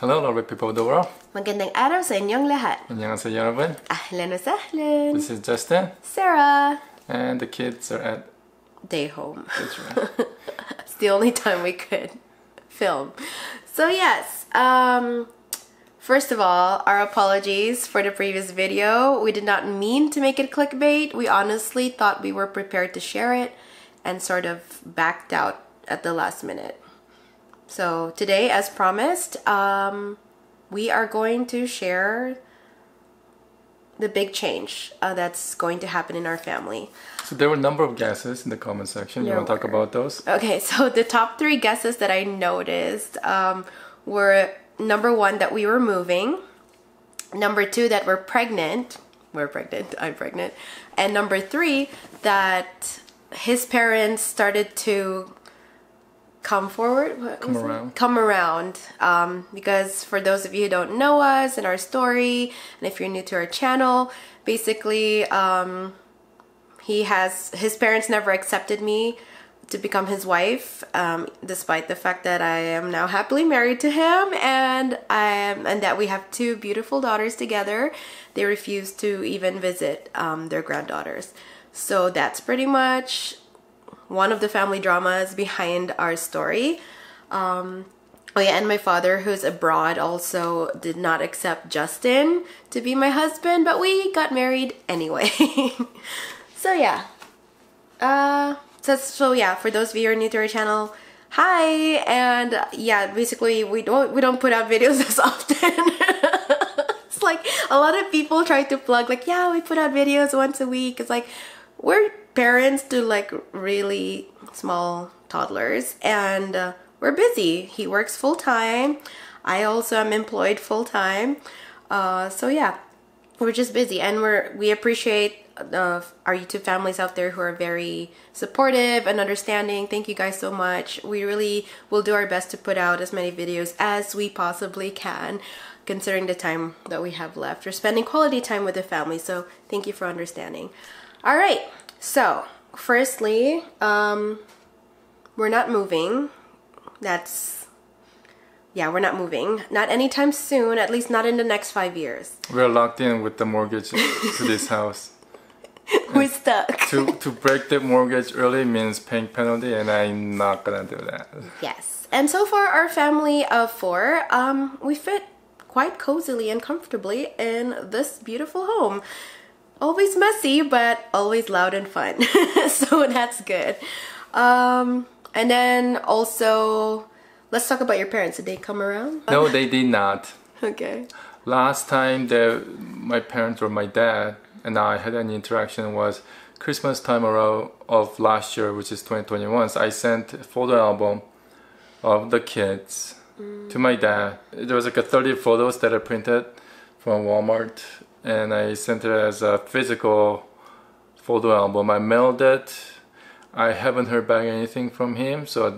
Hello lovely people of the world. Magandang araw sa inyong lahat. 안녕하세요 여러분. Ahlan wa sahlan. This is Justin. Sarah. And the kids are at day home. That's right. It's the only time we could film. So yes, first of all, our apologies for the previous video. We did not mean to make it clickbait. We honestly thought we were prepared to share it and sort of backed out at the last minute. So today, as promised, we are going to share the big change that's going to happen in our family. So there were a number of guesses in the comment section. You want to talk about those? Okay, so the top three guesses that I noticed were number one, that we were moving. Number two, that we're pregnant. We're pregnant. I'm pregnant. And number three, that his parents started to come around because for those of you who don't know us and our story, and if you're new to our channel, basically his parents never accepted me to become his wife, despite the fact that I am now happily married to him and that we have two beautiful daughters together. They refused to even visit their granddaughters. So that's pretty much one of the family dramas behind our story. Oh yeah, and my father, who's abroad, also did not accept Justin to be my husband, but we got married anyway. So yeah, so yeah, for those of you who are new to our channel, hi. And yeah, basically we don't put out videos as often. It's like a lot of people try to plug like, yeah, we put out videos once a week. It's like, we're parents to like really small toddlers, and we're busy. He works full-time, I also am employed full-time, so yeah, we're just busy. And we appreciate our YouTube families out there who are very supportive and understanding. Thank you guys so much. We really will do our best to put out as many videos as we possibly can, considering the time that we have left. We're spending quality time with the family, so thank you for understanding. All right. So, firstly, we're not moving. Yeah, we're not moving. Not anytime soon, at least not in the next 5 years. We're locked in with the mortgage to this house. We're stuck. To break the mortgage early means paying penalty, and I'm not gonna do that. Yes. And so far, our family of four, we fit quite cozily and comfortably in this beautiful home. Always messy, but always loud and fun. So that's good. And then also, let's talk about your parents. Did they come around? No, they did not. Okay. Last time my parents or my dad and I had an interaction was Christmas time around of last year, which is 2021. So I sent a photo album of the kids to my dad. There was like a 30 photos that I printed from Walmart. And I sent it as a physical photo album. I mailed it. I haven't heard back anything from him, so I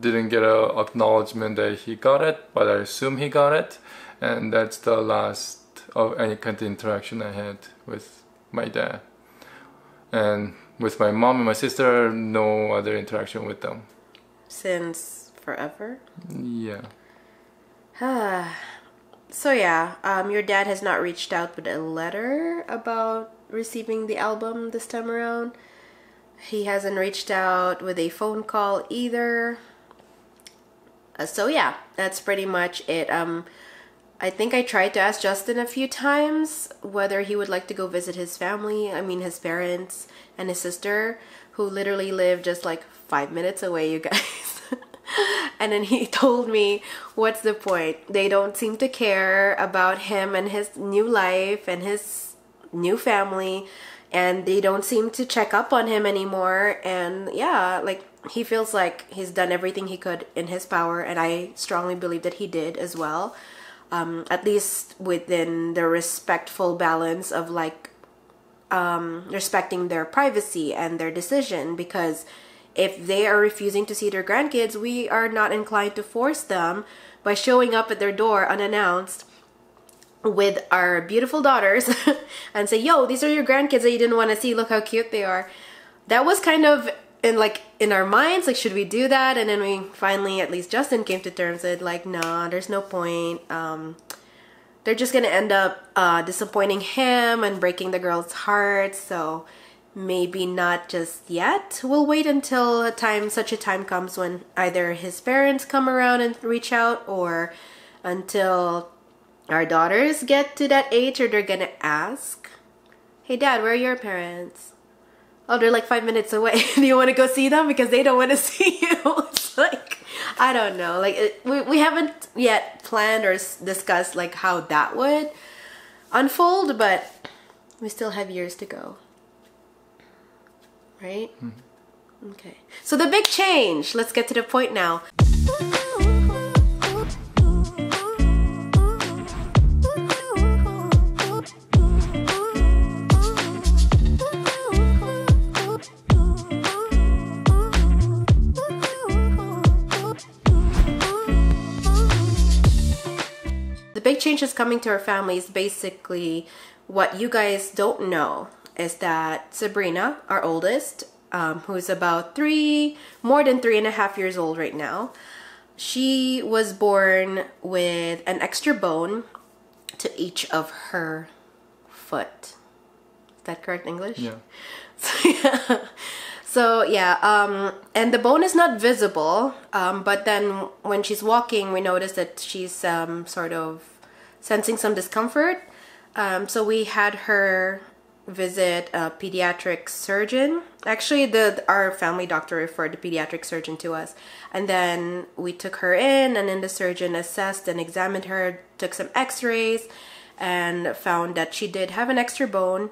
didn't get an acknowledgement that he got it, but I assume he got it. And that's the last of any kind of interaction I had with my dad. And with my mom and my sister, no other interaction with them. Since forever? Yeah. So yeah, your dad has not reached out with a letter about receiving the album this time around. He hasn't reached out with a phone call either. So yeah, that's pretty much it. I think I tried to ask Justin a few times whether he would like to go visit his family, I mean his parents and his sister, who literally live just like 5 minutes away, you guys. And then he told me, what's the point? They don't seem to care about him and his new life and his new family, and they don't seem to check up on him anymore. And yeah, like he feels like he's done everything he could in his power, and I strongly believe that he did as well, at least within the respectful balance of like respecting their privacy and their decision. Because if they are refusing to see their grandkids, we are not inclined to force them by showing up at their door unannounced with our beautiful daughters and say, yo, these are your grandkids that you didn't want to see. Look how cute they are. That was kind of and like in our minds, like, should we do that? And then we finally, at least Justin came to terms with like, nah, there's no point. They're just gonna end up disappointing him and breaking the girl's heart, so maybe not just yet. We'll wait until such a time comes when either his parents come around and reach out, or until our daughters get to that age or they're gonna ask, hey dad, where are your parents? Oh, they're like 5 minutes away. Do you want to go see them? Because they don't want to see you. It's like, I don't know. Like, we haven't yet planned or discussed like how that would unfold, but we still have years to go. Right? Mm-hmm. Okay. So the big change. Let's get to the point now. Changes coming to our families, basically what you guys don't know is that Sabrina, our oldest, who's about more than three and a half years old right now, she was born with an extra bone to each of her foot. Is that correct English? Yeah. And the bone is not visible, but then when she's walking, we notice that she's sort of sensing some discomfort, so we had her visit a pediatric surgeon. Actually, our family doctor referred the pediatric surgeon to us, and then we took her in, and then the surgeon assessed and examined her, took some x-rays, and found that she did have an extra bone,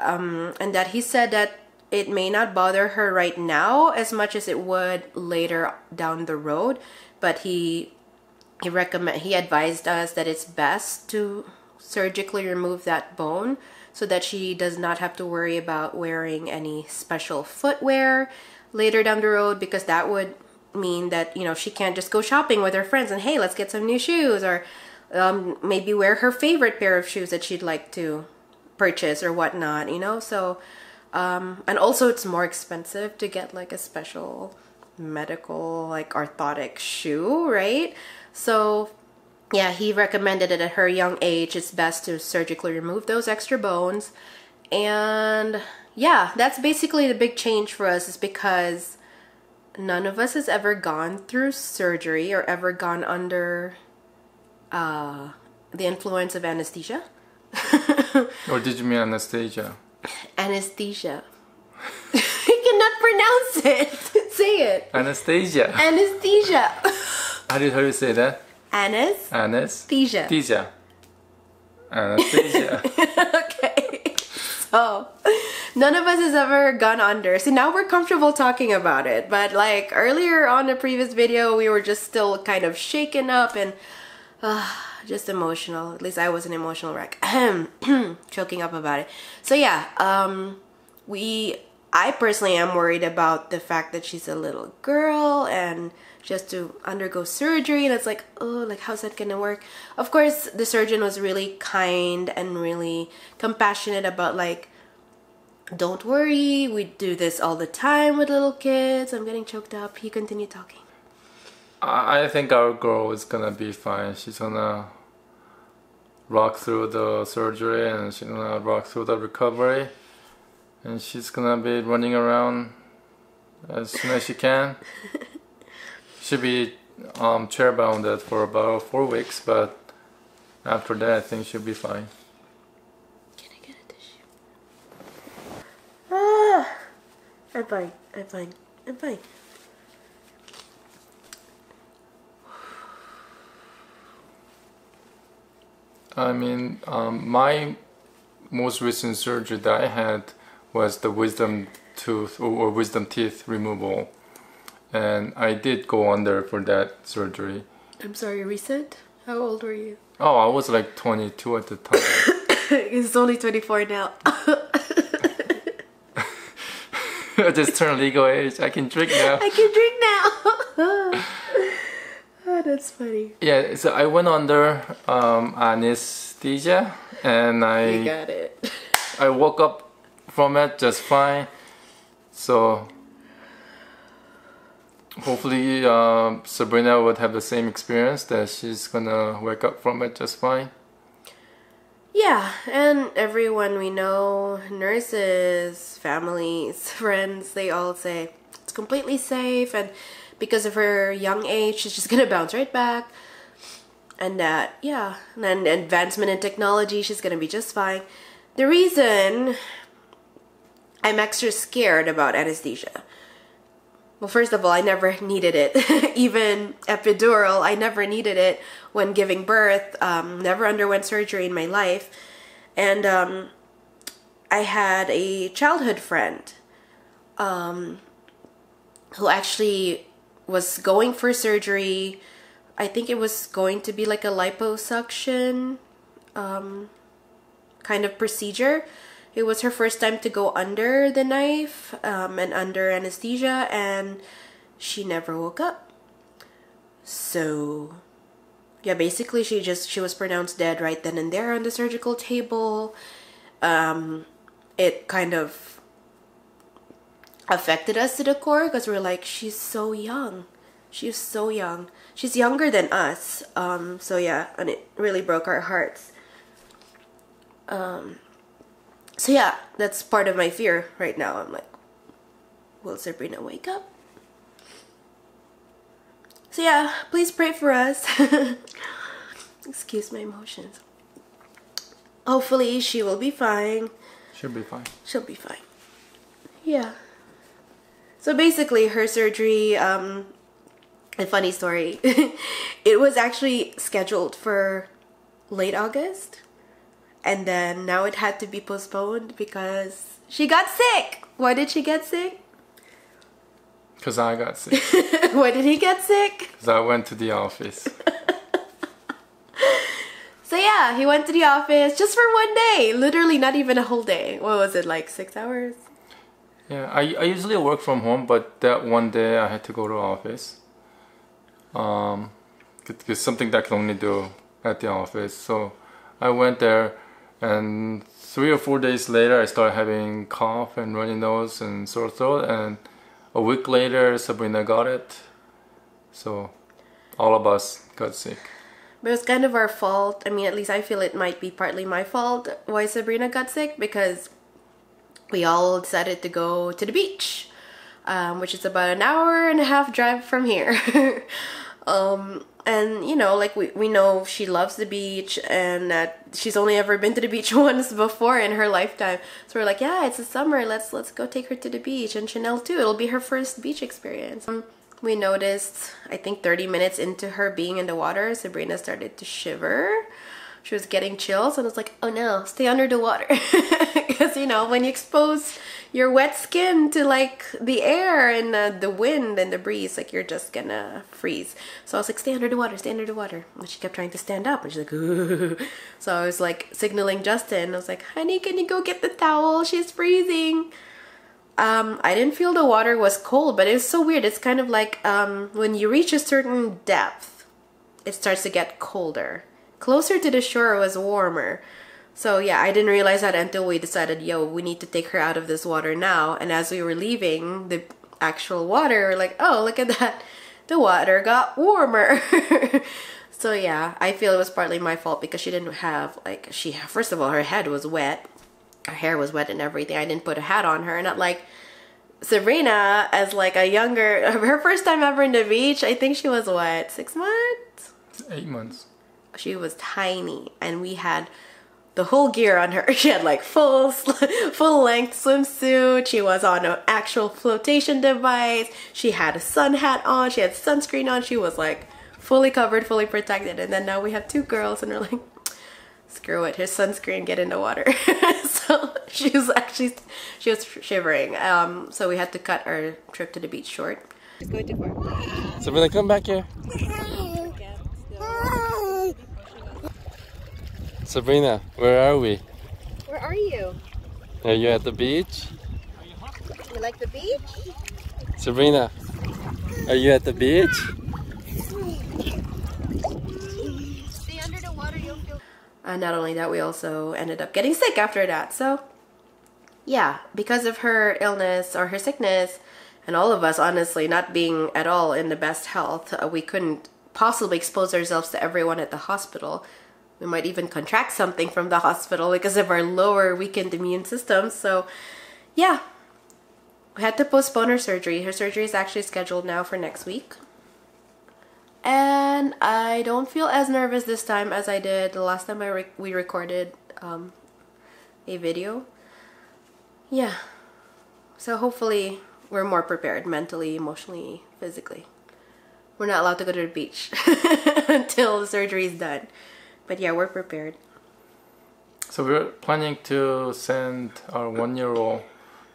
and that he said that it may not bother her right now as much as it would later down the road, but he advised us that it's best to surgically remove that bone so that she does not have to worry about wearing any special footwear later down the road, because that would mean that, you know, she can't just go shopping with her friends and, hey, let's get some new shoes, or maybe wear her favorite pair of shoes that she'd like to purchase or whatnot, you know. So and also it's more expensive to get like a special medical, like, orthotic shoe, right? So yeah, he recommended that at her young age it's best to surgically remove those extra bones. And yeah, that's basically the big change for us, is because none of us has ever gone through surgery or ever gone under the influence of anesthesia. Or did you mean Anastasia? Anesthesia. You cannot pronounce it. Say it. Anastasia. Anesthesia. How do you say that? Anas. Anesthesia. Anesthesia. Anesthesia. Okay. So, none of us has ever gone under. So now we're comfortable talking about it. But like earlier on the previous video, we were just still kind of shaken up and just emotional. At least I was an emotional wreck. Choking up about it. So yeah, I personally am worried about the fact that she's a little girl and she has to undergo surgery, and it's like, oh, like, how's that gonna work? Of course, the surgeon was really kind and really compassionate about, like, don't worry, we do this all the time with little kids. I'm getting choked up. You continue talking. I think our girl is gonna be fine. She's gonna rock through the surgery, and she's gonna rock through the recovery, and she's gonna be running around as soon as she can. She'll be chair-bounded for about 4 weeks, but after that I think she'll be fine. Can I get a tissue? Ah, I'm fine. I mean, my most recent surgery that I had was the wisdom tooth or wisdom teeth removal, and I did go under for that surgery. I'm sorry, recent? How old were you? Oh, I was like 22 at the time. It's only 24 now. I just turned legal age. I can drink now. Oh, that's funny. Yeah, so I went under anesthesia, and I got it. I woke up from it just fine. So hopefully Sabrina would have the same experience, that she's gonna wake up from it just fine. Yeah, and everyone we know, nurses, families, friends, they all say it's completely safe, and because of her young age, she's just gonna bounce right back. And that, yeah, and advancement in technology, she's gonna be just fine. The reason I'm extra scared about anesthesia, well, first of all, I never needed it. Even epidural, I never needed it when giving birth. Never underwent surgery in my life. And I had a childhood friend who actually was going for surgery. I think it was going to be like a liposuction kind of procedure. It was her first time to go under the knife and under anesthesia, and she never woke up. So, yeah, basically she was pronounced dead right then and there on the surgical table. It kind of affected us to the core because we're like, she's so young. She's so young. She's younger than us. So yeah, and it really broke our hearts. So yeah, that's part of my fear right now. I'm like, will Sabrina wake up? So yeah, please pray for us. Excuse my emotions. Hopefully she will be fine. She'll be fine. She'll be fine. Yeah. So basically her surgery, a funny story, it was actually scheduled for late August. And then now it had to be postponed because she got sick. Why did she get sick? Because I got sick. Why did he get sick? Because I went to the office. So yeah, he went to the office just for one day. Literally not even a whole day. What was it, like 6 hours? Yeah, I usually work from home, but that one day I had to go to the office. It's something that I can only do at the office. So I went there. And 3 or 4 days later, I started having cough and runny nose and sore throat. And a week later, Sabrina got it. So all of us got sick. But it was kind of our fault. I mean, at least I feel it might be partly my fault why Sabrina got sick, because we all decided to go to the beach, which is about an hour and a half drive from here. And, you know, like we know she loves the beach, and that she's only ever been to the beach once before in her lifetime. So we're like, yeah, it's the summer. Let's go take her to the beach. And Chanel too. It'll be her first beach experience. We noticed, I think 30 minutes into her being in the water, Sabrina started to shiver. She was getting chills, and I was like, oh no, stay under the water. Because, you know, when you expose your wet skin to like the air and the wind and the breeze, like you're just gonna freeze. So I was like, stay under the water, stay under the water. And she kept trying to stand up, and she's like, ooh. So I was like signaling Justin. I was like, honey, can you go get the towel? She's freezing. I didn't feel the water was cold, but it was so weird. It's kind of like when you reach a certain depth, it starts to get colder. Closer to the shore was warmer. So yeah, I didn't realize that until we decided, yo, we need to take her out of this water now. And as we were leaving the actual water, we're like, oh, look at that. The water got warmer. So yeah, I feel it was partly my fault because she didn't have, like, first of all, her head was wet. Her hair was wet and everything. I didn't put a hat on her. Not like Sabrina, as like a younger, her first time ever in the beach, I think she was, what, 6 months? 8 months. She was tiny, and we had the whole gear on her. She had like full length swimsuit. She was on an actual flotation device. She had a sun hat on. She had sunscreen on. She was like fully covered, fully protected. And then now we have two girls, and we're like, screw it, here's sunscreen, get in the water. So she was shivering. So we had to cut our trip to the beach short. So we're gonna come back here. Sabrina, where are we? Where are you? Are you at the beach? You like the beach? Sabrina, are you at the beach? Stay under the water, you'll feel. And not only that, we also ended up getting sick after that. So, yeah, because of her illness or her sickness, and all of us, honestly, not being at all in the best health, we couldn't possibly expose ourselves to everyone at the hospital. We might even contract something from the hospital because of our lower, weakened immune system. So yeah, we had to postpone her surgery. Her surgery is actually scheduled now for next week. And I don't feel as nervous this time as I did the last time we recorded a video. Yeah, so hopefully we're more prepared mentally, emotionally, physically. We're not allowed to go to the beach until the surgery is done. But yeah, we're prepared. So we're planning to send our 1-year-old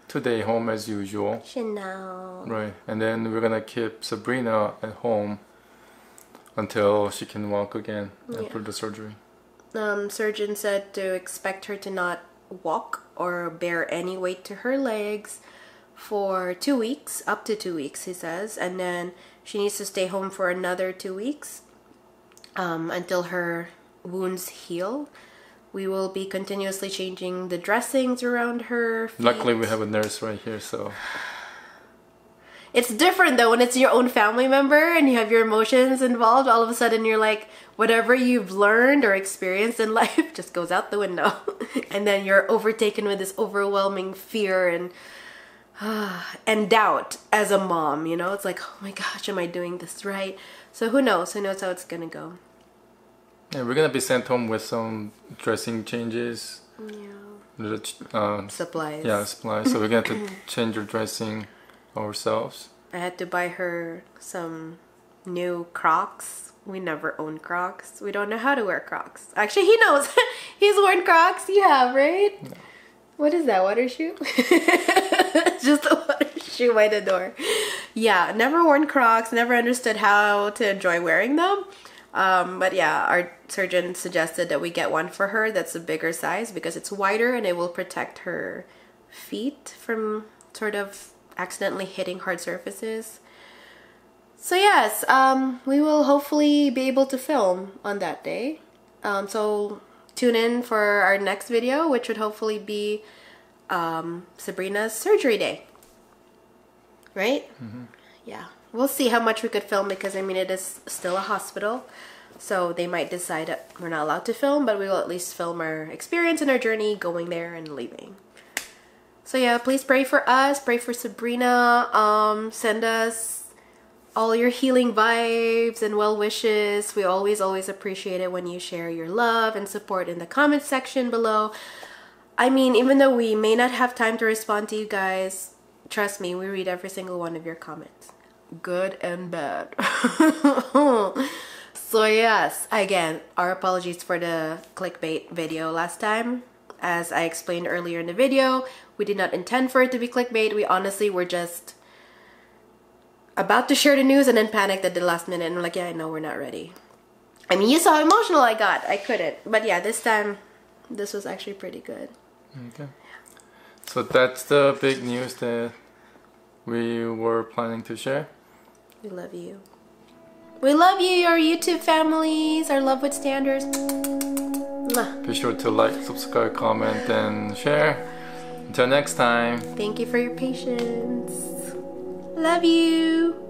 today home as usual. Chanel. Right, and then we're gonna keep Sabrina at home until she can walk again after the surgery. Surgeon said to expect her to not walk or bear any weight to her legs for 2 weeks, up to 2 weeks, he says, and then she needs to stay home for another 2 weeks until her wounds heal. We will be continuously changing the dressings around her feet. Luckily, we have a nurse right here, so... It's different though when it's your own family member and you have your emotions involved. All of a sudden you're like, whatever you've learned or experienced in life just goes out the window. And then you're overtaken with this overwhelming fear and doubt as a mom, you know? It's like, oh my gosh, am I doing this right? So who knows? Who knows how it's gonna go? Yeah, we're gonna be sent home with some dressing changes. Yeah. Supplies. Yeah, supplies. So we're gonna have to change your dressing ourselves. I had to buy her some new Crocs. We never own Crocs. We don't know how to wear Crocs. Actually, he knows. He's worn Crocs. You have, right? Yeah. What is that, water shoe? Just a water shoe by the door. Yeah, never worn Crocs. Never understood how to enjoy wearing them. But yeah, our surgeon suggested that we get one for her that's a bigger size because it's wider and it will protect her feet from sort of accidentally hitting hard surfaces. So yes, we will hopefully be able to film on that day. So tune in for our next video, which would hopefully be Sabrina's surgery day. Right? Mm-hmm. Yeah. We'll see how much we could film because, I mean, it is still a hospital. So they might decide that we're not allowed to film, but we will at least film our experience and our journey going there and leaving. So yeah, please pray for us, pray for Sabrina, send us all your healing vibes and well wishes. We always appreciate it when you share your love and support in the comment section below. I mean, even though we may not have time to respond to you guys, trust me, we read every single one of your comments, good and bad. So yes, again, our apologies for the clickbait video last time. As I explained earlier in the video, we did not intend for it to be clickbait. We honestly were just about to share the news and then panicked at the last minute. And we're like, yeah, I know we're not ready. I mean, you saw how emotional I got. I couldn't. But yeah, this time, this was actually pretty good. Okay. So that's the big news that we were planning to share. We love you. We love you, our YouTube families, our Love with Standards. Be sure to like, subscribe, comment, and share. Until next time. Thank you for your patience. Love you.